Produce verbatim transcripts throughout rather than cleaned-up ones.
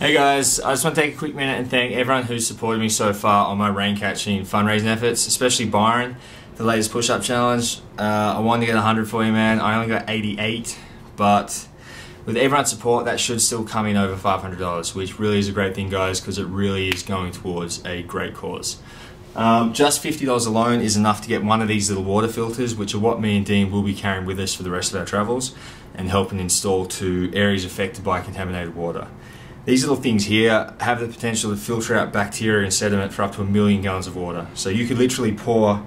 Hey guys, I just want to take a quick minute and thank everyone who's supported me so far on my rain catching fundraising efforts, especially Byron, the latest push-up challenge. Uh, I wanted to get one hundred for you, man. I only got eighty-eight, but with everyone's support, that should still come in over five hundred dollars, which really is a great thing, guys, because it really is going towards a great cause. Um, just fifty dollars alone is enough to get one of these little water filters, which are what me and Dean will be carrying with us for the rest of our travels and helping install to areas affected by contaminated water. These little things here have the potential to filter out bacteria and sediment for up to a million gallons of water. So you could literally pour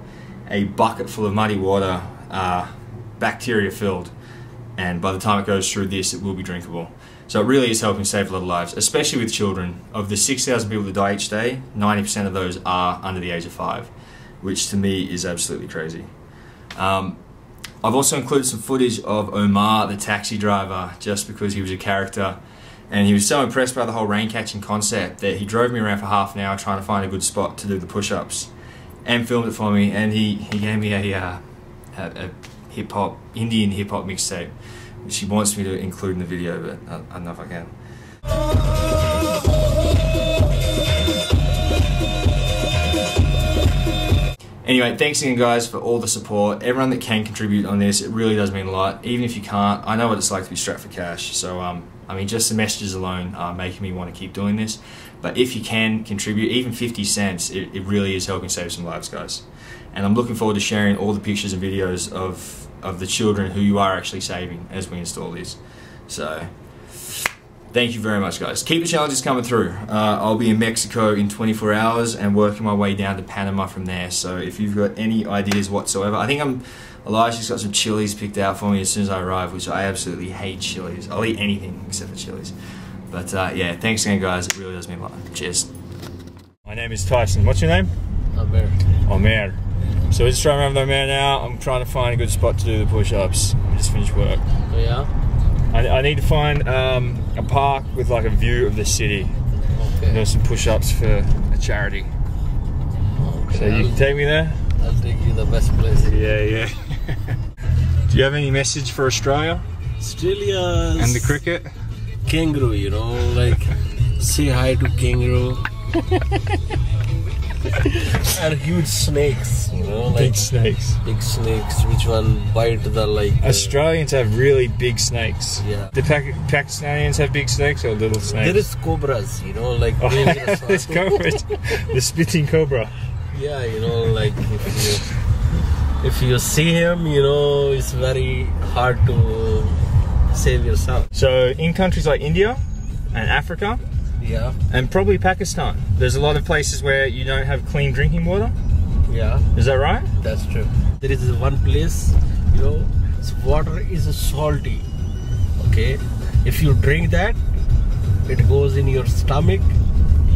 a bucket full of muddy water, uh, bacteria filled, and by the time it goes through this, it will be drinkable. So it really is helping save a lot of lives, especially with children. Of the six thousand people that die each day, ninety percent of those are under the age of five, which to me is absolutely crazy. Um, I've also included some footage of Omar, the taxi driver, just because he was a character. And he was so impressed by the whole rain catching concept that he drove me around for half an hour trying to find a good spot to do the push-ups and filmed it for me, and he, he gave me a, uh, a, a hip-hop, Indian hip-hop mixtape, which he wants me to include in the video, but I, I don't know if I can. Anyway, thanks again guys for all the support. Everyone that can contribute on this, it really does mean a lot. Even if you can't, I know what it's like to be strapped for cash, so um, I mean, just the messages alone are making me want to keep doing this. But if you can contribute, even fifty cents, it, it really is helping save some lives, guys. And I'm looking forward to sharing all the pictures and videos of, of the children who you are actually saving as we install these. So, thank you very much, guys. Keep the challenges coming through. Uh, I'll be in Mexico in twenty-four hours and working my way down to Panama from there. So if you've got any ideas whatsoever, I think I'm... Elijah's got some chilies picked out for me as soon as I arrive, which I absolutely hate chilies. I'll eat anything except for chilies. But uh, yeah, thanks again, guys. It really does mean a lot. Cheers. My name is Tyson. What's your name? Omar. Omar. So we're just driving around with Omar now. I'm trying to find a good spot to do the push-ups. I just finished work. Oh yeah? I, I need to find um, a park with like a view of the city. Okay. And there's some push-ups for a charity. Okay. So you can take me there? I'll take you the best place. Yeah, yeah. Do you have any message for Australia? Australia and the cricket? Kangaroo, you know, like say hi to kangaroo. And huge snakes, you know, like big snakes. Big snakes, which one bite the like. Australians uh, have really big snakes. Yeah. The Pak Pakistanians have big snakes or little snakes. There is cobras, you know, like oh, there's cobras. The spitting cobra. Yeah, you know, like if you. If you see him, you know, it's very hard to save yourself. So in countries like India and Africa, yeah, and probably Pakistan, there's a lot of places where you don't have clean drinking water. Yeah. Is that right? That's true. There is one place, you know, its water is salty, okay? If you drink that, it goes in your stomach.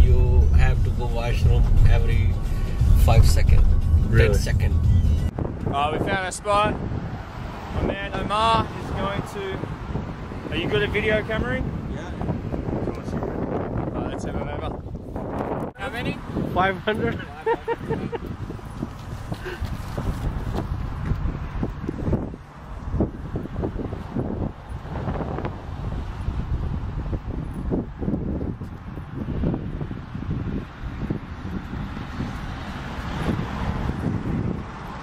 You have to go washroom every five seconds, really? ten seconds. Uh, we found a spot. My man Omar is going to... Are you good at video cameraing? Yeah. Uh, let's have him over. How many? five hundred.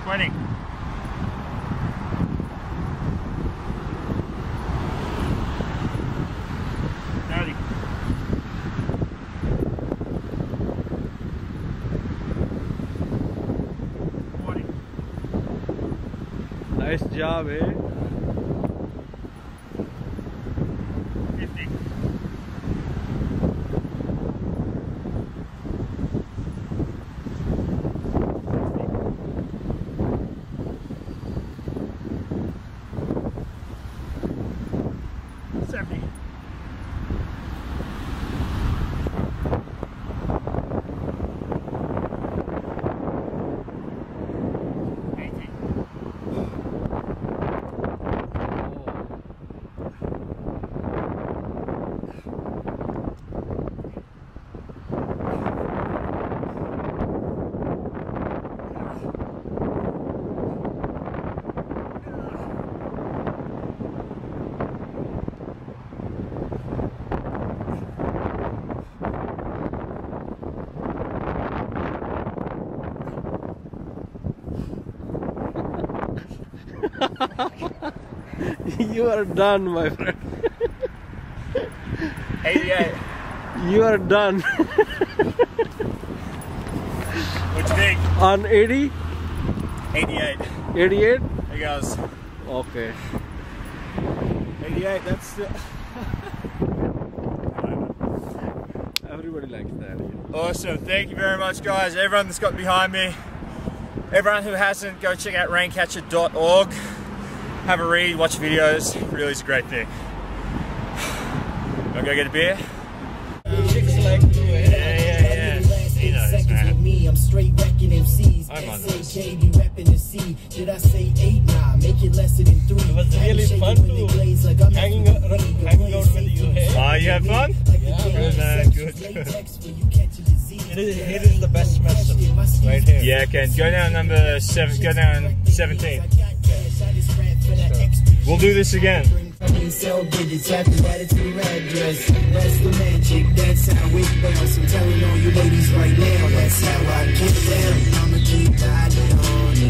twenty. Nice job, eh? fifty. seventy. You are done, my friend. Hey, yeah. You are done. What you think? On eighty? eighty-eight. eighty-eight? There goes. Okay. eighty-eight, that's the... Everybody likes that. Yeah. Awesome. Thank you very much, guys. Everyone that's got behind me. Everyone who hasn't, go check out rain catcher dot org. Have a read, watch videos. It really is a great thing. I'll go get a beer. I'm straight wrecking M Cs. I'm on this. J B repping the C. Did I say eight? Nah, make it lesser than three. It was really fun to hanging out with you. Ah, you had fun? Yeah, good. It is the best medicine right here. Yeah, okay. Go down number seven. Go down seventeen. We'll do this again. Sell digits after that, it's the red dress. That's the magic, that's how it bounce. I'm telling all you ladies right now, that's how I get down. I'ma keep riding on it.